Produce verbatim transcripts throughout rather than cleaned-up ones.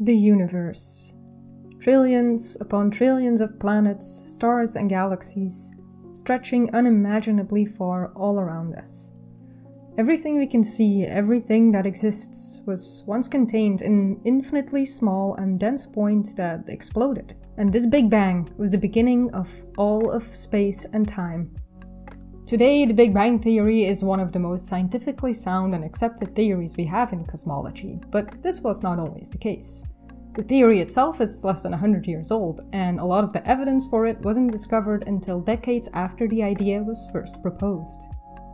The universe. Trillions upon trillions of planets, stars and galaxies, stretching unimaginably far all around us. Everything we can see, everything that exists, was once contained in an infinitely small and dense point that exploded. And this Big Bang was the beginning of all of space and time. Today, the Big Bang theory is one of the most scientifically sound and accepted theories we have in cosmology, but this was not always the case. The theory itself is less than one hundred years old, and a lot of the evidence for it wasn't discovered until decades after the idea was first proposed.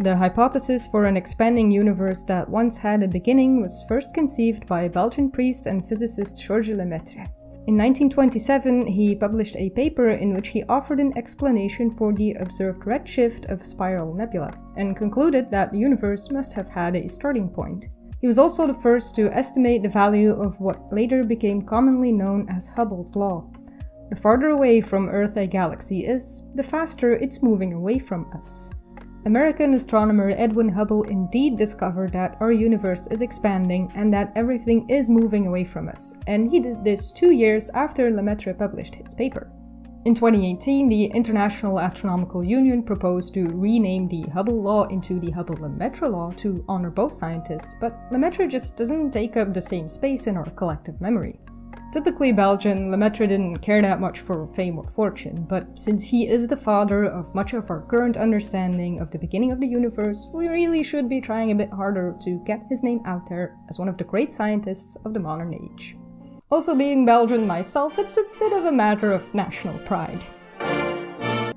The hypothesis for an expanding universe that once had a beginning was first conceived by Belgian priest and physicist Georges Lemaître. In nineteen twenty-seven, he published a paper in which he offered an explanation for the observed redshift of spiral nebula, and concluded that the universe must have had a starting point. He was also the first to estimate the value of what later became commonly known as Hubble's law. The farther away from Earth a galaxy is, the faster it's moving away from us. American astronomer Edwin Hubble indeed discovered that our universe is expanding and that everything is moving away from us, and he did this two years after Lemaître published his paper. In twenty eighteen, the International Astronomical Union proposed to rename the Hubble law into the Hubble-Lemaître law to honor both scientists, but Lemaître just doesn't take up the same space in our collective memory. Typically Belgian, Lemaître didn't care that much for fame or fortune, but since he is the father of much of our current understanding of the beginning of the universe, we really should be trying a bit harder to get his name out there as one of the great scientists of the modern age. Also, being Belgian myself, it's a bit of a matter of national pride.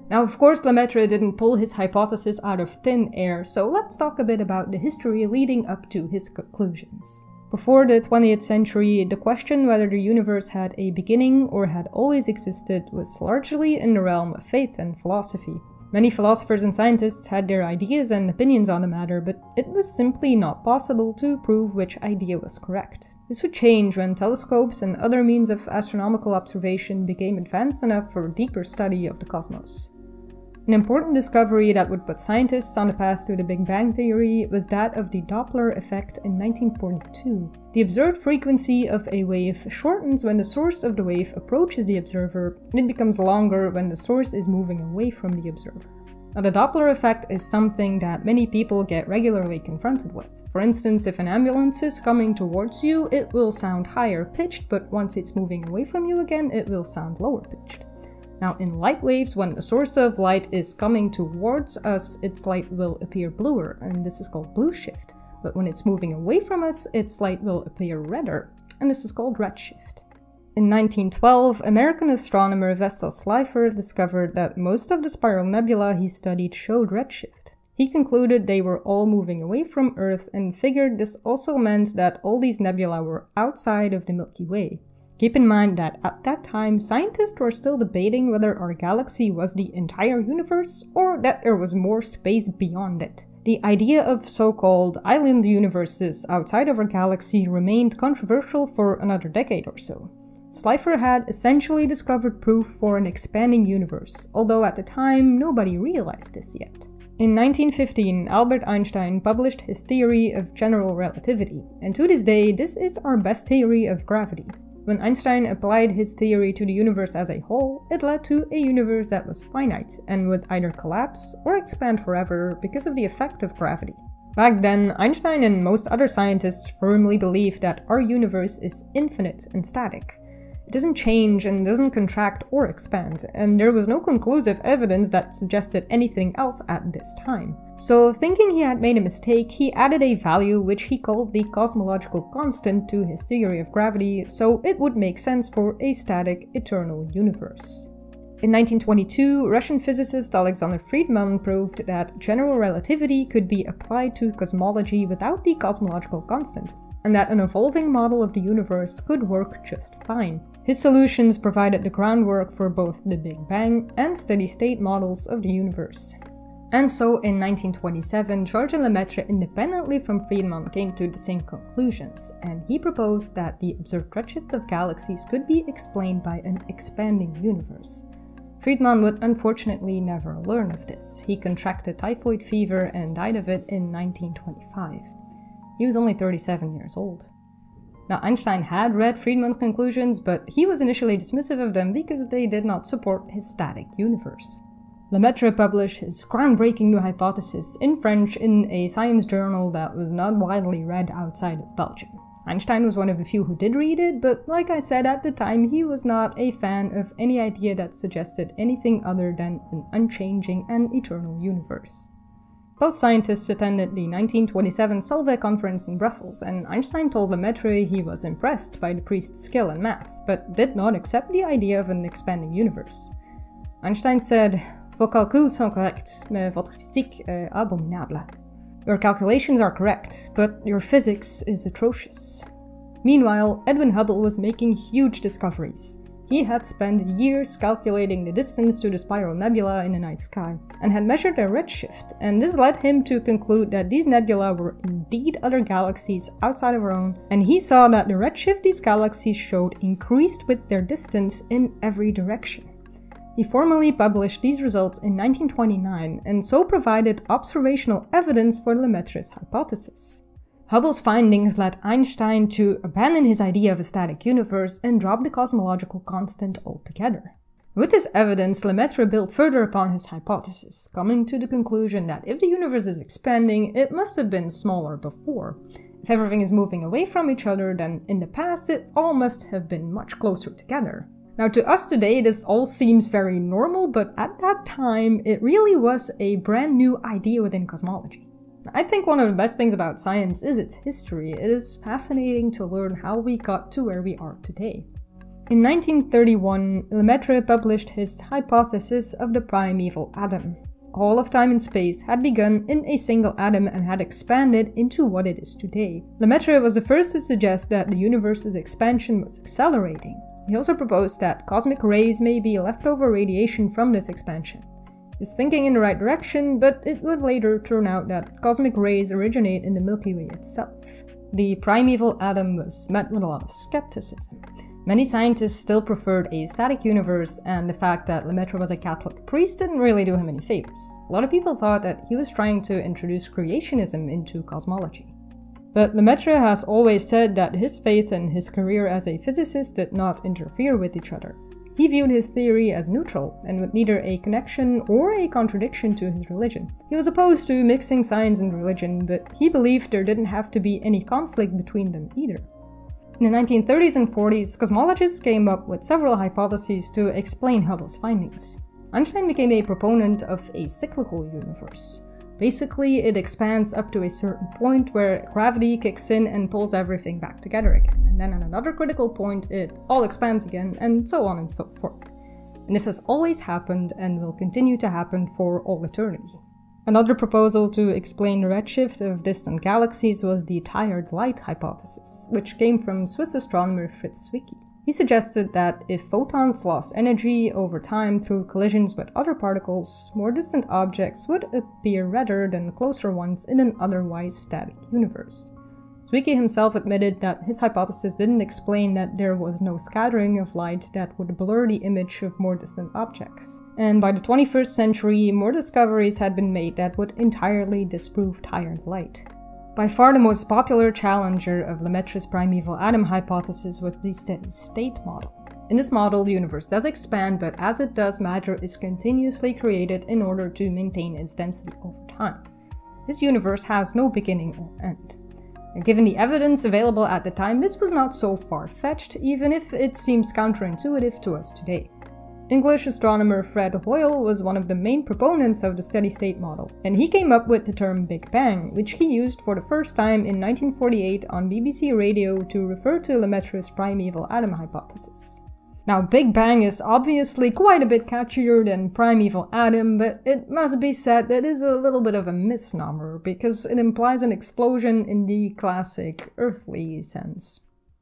Now, of course, Lemaître didn't pull his hypothesis out of thin air, so let's talk a bit about the history leading up to his conclusions. Before the twentieth century, the question whether the universe had a beginning or had always existed was largely in the realm of faith and philosophy. Many philosophers and scientists had their ideas and opinions on the matter, but it was simply not possible to prove which idea was correct. This would change when telescopes and other means of astronomical observation became advanced enough for a deeper study of the cosmos. An important discovery that would put scientists on the path to the Big Bang theory was that of the Doppler effect in nineteen forty-two. The observed frequency of a wave shortens when the source of the wave approaches the observer, and it becomes longer when the source is moving away from the observer. Now, the Doppler effect is something that many people get regularly confronted with. For instance, if an ambulance is coming towards you, it will sound higher pitched, but once it's moving away from you again, it will sound lower pitched. Now, in light waves, when the source of light is coming towards us, its light will appear bluer, and this is called blueshift. But when it's moving away from us, its light will appear redder, and this is called redshift. In nineteen twelve, American astronomer Vesto Slipher discovered that most of the spiral nebula he studied showed redshift. He concluded they were all moving away from Earth and figured this also meant that all these nebulae were outside of the Milky Way. Keep in mind that at that time, scientists were still debating whether our galaxy was the entire universe or that there was more space beyond it. The idea of so-called island universes outside of our galaxy remained controversial for another decade or so. Slipher had essentially discovered proof for an expanding universe, although at the time nobody realized this yet. In nineteen fifteen, Albert Einstein published his theory of general relativity, and to this day this is our best theory of gravity. When Einstein applied his theory to the universe as a whole, it led to a universe that was finite and would either collapse or expand forever because of the effect of gravity. Back then, Einstein and most other scientists firmly believed that our universe is infinite and static. It doesn't change and doesn't contract or expand, and there was no conclusive evidence that suggested anything else at this time. So, thinking he had made a mistake, he added a value which he called the cosmological constant to his theory of gravity, so it would make sense for a static, eternal universe. In nineteen twenty-two, Russian physicist Alexander Friedmann proved that general relativity could be applied to cosmology without the cosmological constant, and that an evolving model of the universe could work just fine. His solutions provided the groundwork for both the Big Bang and steady-state models of the universe. And so, in nineteen twenty-seven, Georges Lemaître independently from Friedmann came to the same conclusions, and he proposed that the observed redshift of galaxies could be explained by an expanding universe. Friedmann would unfortunately never learn of this. He contracted typhoid fever and died of it in nineteen twenty-five. He was only thirty-seven years old. Now, Einstein had read Friedmann's conclusions, but he was initially dismissive of them because they did not support his static universe. Lemaître published his groundbreaking new hypothesis in French in a science journal that was not widely read outside of Belgium. Einstein was one of the few who did read it, but like I said at the time, he was not a fan of any idea that suggested anything other than an unchanging and eternal universe. Both scientists attended the nineteen twenty-seven Solvay conference in Brussels, and Einstein told Lemaître he was impressed by the priest's skill in math, but did not accept the idea of an expanding universe. Einstein said, "Vos calculs sont corrects, mais votre physique est abominable." Your calculations are correct, but your physics is atrocious. Meanwhile, Edwin Hubble was making huge discoveries. He had spent years calculating the distance to the spiral nebula in the night sky, and had measured their redshift, and this led him to conclude that these nebulae were indeed other galaxies outside of our own, and he saw that the redshift these galaxies showed increased with their distance in every direction. He formally published these results in nineteen twenty-nine, and so provided observational evidence for Lemaître's hypothesis. Hubble's findings led Einstein to abandon his idea of a static universe and drop the cosmological constant altogether. With this evidence, Lemaître built further upon his hypothesis, coming to the conclusion that if the universe is expanding, it must have been smaller before. If everything is moving away from each other, then in the past it all must have been much closer together. Now, to us today, this all seems very normal, but at that time, it really was a brand new idea within cosmology. I think one of the best things about science is its history. It is fascinating to learn how we got to where we are today. In nineteen thirty-one, Lemaître published his hypothesis of the primeval atom. All of time and space had begun in a single atom and had expanded into what it is today. Lemaître was the first to suggest that the universe's expansion was accelerating. He also proposed that cosmic rays may be leftover radiation from this expansion. He's thinking in the right direction, but it would later turn out that cosmic rays originate in the Milky Way itself. The primeval atom was met with a lot of skepticism. Many scientists still preferred a static universe, and the fact that Lemaître was a Catholic priest didn't really do him any favors. A lot of people thought that he was trying to introduce creationism into cosmology. But Lemaître has always said that his faith and his career as a physicist did not interfere with each other. He viewed his theory as neutral, and with neither a connection or a contradiction to his religion. He was opposed to mixing science and religion, but he believed there didn't have to be any conflict between them either. In the nineteen thirties and forties, cosmologists came up with several hypotheses to explain Hubble's findings. Einstein became a proponent of a cyclical universe. Basically, it expands up to a certain point where gravity kicks in and pulls everything back together again, and then at another critical point it all expands again, and so on and so forth. And this has always happened and will continue to happen for all eternity. Another proposal to explain the redshift of distant galaxies was the tired light hypothesis, which came from Swiss astronomer Fritz Zwicky. He suggested that if photons lost energy over time through collisions with other particles, more distant objects would appear redder than closer ones in an otherwise static universe. Zwicky himself admitted that his hypothesis didn't explain that there was no scattering of light that would blur the image of more distant objects. And by the twenty-first century, more discoveries had been made that would entirely disprove tired light. By far the most popular challenger of Lemaître's primeval atom hypothesis was the steady-state model. In this model, the universe does expand, but as it does, matter is continuously created in order to maintain its density over time. This universe has no beginning or end. And given the evidence available at the time, this was not so far-fetched, even if it seems counterintuitive to us today. English astronomer Fred Hoyle was one of the main proponents of the steady-state model, and he came up with the term Big Bang, which he used for the first time in nineteen forty-eight on B B C radio to refer to Lemaître's primeval atom hypothesis. Now, Big Bang is obviously quite a bit catchier than primeval atom, but it must be said that it is a little bit of a misnomer, because it implies an explosion in the classic earthly sense.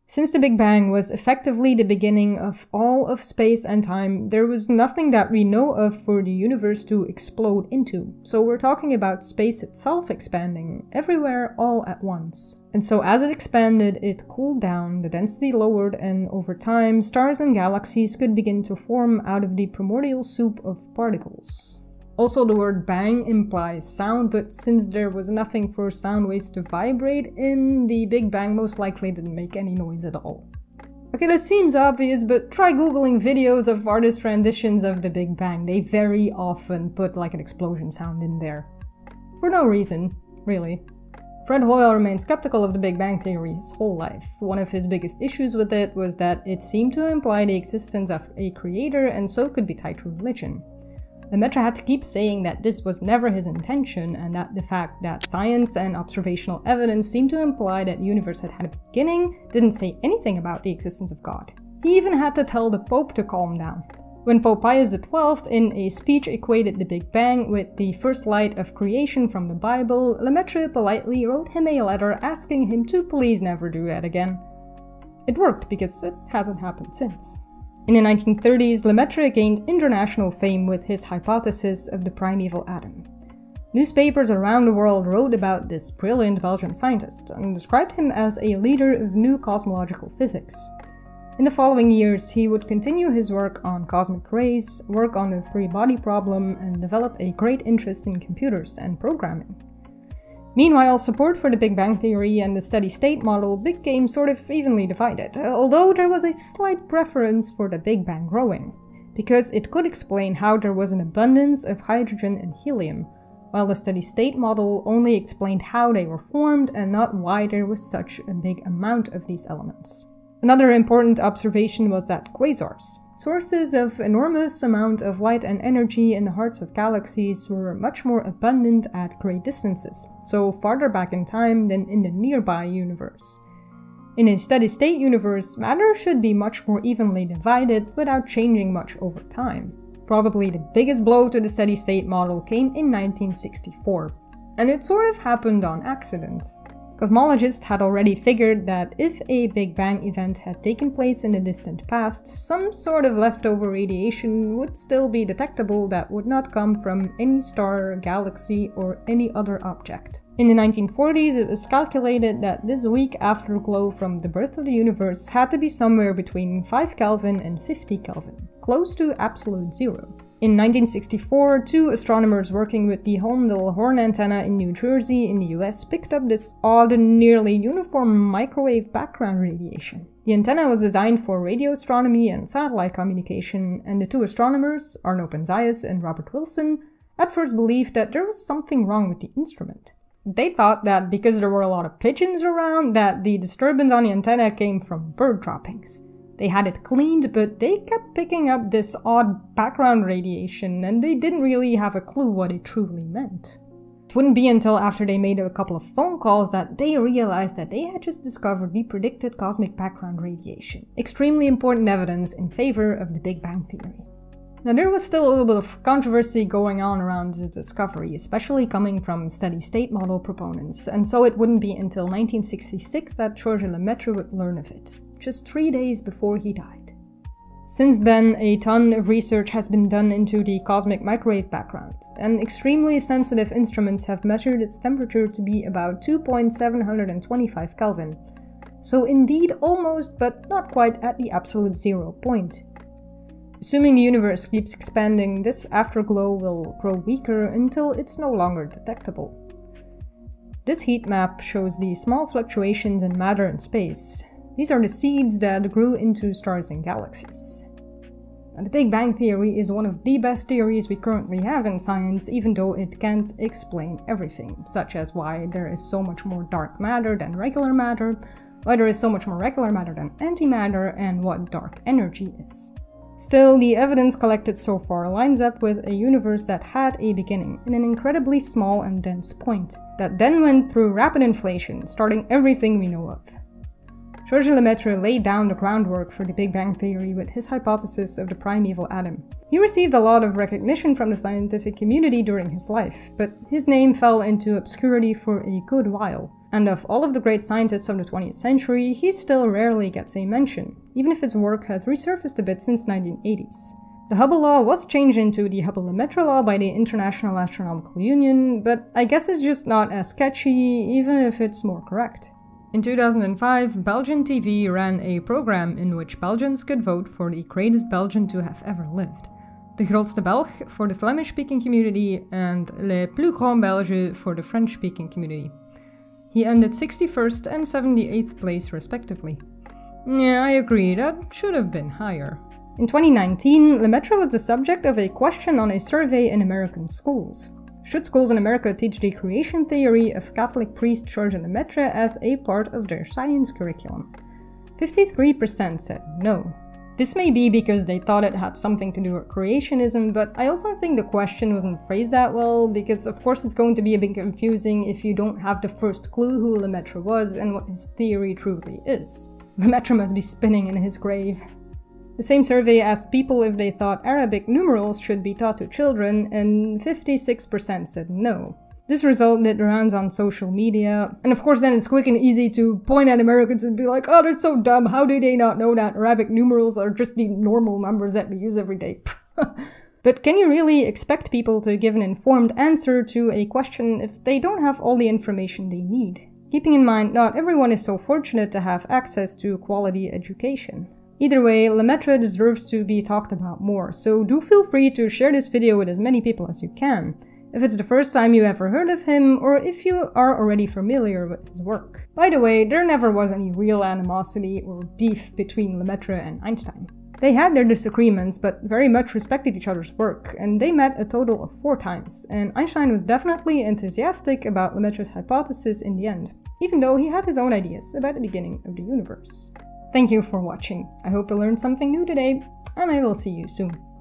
Since the Big Bang was effectively the beginning of all of space and time, there was nothing that we know of for the universe to explode into. So we're talking about space itself expanding, everywhere, all at once. And so as it expanded, it cooled down, the density lowered, and over time, stars and galaxies could begin to form out of the primordial soup of particles. Also, the word bang implies sound, but since there was nothing for sound waves to vibrate in, the Big Bang most likely didn't make any noise at all. Okay, that seems obvious, but try googling videos of artists' renditions of the Big Bang. They very often put like an explosion sound in there. For no reason, really. Fred Hoyle remained skeptical of the Big Bang theory his whole life. One of his biggest issues with it was that it seemed to imply the existence of a creator and so could be tied to religion. Lemaître had to keep saying that this was never his intention, and that the fact that science and observational evidence seemed to imply that the universe had had a beginning didn't say anything about the existence of God. He even had to tell the Pope to calm down. When Pope Pius the twelfth in a speech equated the Big Bang with the first light of creation from the Bible, Lemaître politely wrote him a letter asking him to please never do that again. It worked, because it hasn't happened since. In the nineteen thirties, Lemaître gained international fame with his hypothesis of the primeval atom. Newspapers around the world wrote about this brilliant Belgian scientist and described him as a leader of new cosmological physics. In the following years, he would continue his work on cosmic rays, work on the free-body problem, and develop a great interest in computers and programming. Meanwhile, support for the Big Bang theory and the steady-state model became sort of evenly divided, although there was a slight preference for the Big Bang growing, because it could explain how there was an abundance of hydrogen and helium, while the steady-state model only explained how they were formed and not why there was such a big amount of these elements. Another important observation was that quasars, sources of enormous amount of light and energy in the hearts of galaxies, were much more abundant at great distances, so farther back in time than in the nearby universe. In a steady-state universe, matter should be much more evenly divided without changing much over time. Probably the biggest blow to the steady-state model came in nineteen sixty-four, and it sort of happened on accident. Cosmologists had already figured that if a Big Bang event had taken place in the distant past, some sort of leftover radiation would still be detectable that would not come from any star, galaxy, or any other object. In the nineteen forties, it was calculated that this weak afterglow from the birth of the universe had to be somewhere between five Kelvin and fifty Kelvin, close to absolute zero. In nineteen sixty-four, two astronomers working with the Holmdel Horn Antenna in New Jersey in the U S picked up this odd and nearly uniform microwave background radiation. The antenna was designed for radio astronomy and satellite communication, and the two astronomers, Arno Penzias and Robert Wilson, at first believed that there was something wrong with the instrument. They thought that because there were a lot of pigeons around, that the disturbance on the antenna came from bird droppings. They had it cleaned, but they kept picking up this odd background radiation, and they didn't really have a clue what it truly meant. It wouldn't be until after they made a couple of phone calls that they realized that they had just discovered the predicted cosmic background radiation. Extremely important evidence in favor of the Big Bang theory. Now, there was still a little bit of controversy going on around this discovery, especially coming from steady-state model proponents, and so it wouldn't be until nineteen sixty-six that Georges Lemaître would learn of it, just three days before he died. Since then, a ton of research has been done into the cosmic microwave background, and extremely sensitive instruments have measured its temperature to be about two point seven two five Kelvin, so indeed almost, but not quite, at the absolute zero point. Assuming the universe keeps expanding, this afterglow will grow weaker until it's no longer detectable. This heat map shows the small fluctuations in matter and space. These are the seeds that grew into stars and galaxies. And the Big Bang theory is one of the best theories we currently have in science, even though it can't explain everything, such as why there is so much more dark matter than regular matter, why there is so much more regular matter than antimatter, and what dark energy is. Still, the evidence collected so far lines up with a universe that had a beginning in an incredibly small and dense point, that then went through rapid inflation, starting everything we know of. Georges Lemaître laid down the groundwork for the Big Bang theory with his hypothesis of the primeval atom. He received a lot of recognition from the scientific community during his life, but his name fell into obscurity for a good while. And of all of the great scientists of the twentieth century, he still rarely gets a mention, even if his work has resurfaced a bit since the nineteen eighties. The Hubble law was changed into the Hubble-Lemaître law by the International Astronomical Union, but I guess it's just not as catchy, even if it's more correct. In two thousand five, Belgian T V ran a program in which Belgians could vote for the greatest Belgian to have ever lived. de grootste Belg voor de Flemish-speaking community and le plus grand Belge for the French-speaking community. He ended sixty-first and seventy-eighth place respectively. Yeah, I agree, that should have been higher. In twenty nineteen, Lemaître was the subject of a question on a survey in American schools. Should schools in America teach the creation theory of Catholic priest Georges Lemaître as a part of their science curriculum? fifty-three percent said no. This may be because they thought it had something to do with creationism, but I also think the question wasn't phrased that well, because of course it's going to be a bit confusing if you don't have the first clue who Lemaître was and what his theory truly is. Lemaître must be spinning in his grave. The same survey asked people if they thought Arabic numerals should be taught to children, and fifty-six percent said no. This result did rounds on social media, and of course then it's quick and easy to point at Americans and be like, oh, they're so dumb, how do they not know that Arabic numerals are just the normal numbers that we use every day? But can you really expect people to give an informed answer to a question if they don't have all the information they need? Keeping in mind, not everyone is so fortunate to have access to quality education. Either way, Lemaître deserves to be talked about more, so do feel free to share this video with as many people as you can. If it's the first time you ever heard of him, or if you are already familiar with his work. By the way, there never was any real animosity or beef between Lemaître and Einstein. They had their disagreements, but very much respected each other's work, and they met a total of four times, and Einstein was definitely enthusiastic about Lemaître's hypothesis in the end, even though he had his own ideas about the beginning of the universe. Thank you for watching, I hope you learned something new today, and I will see you soon.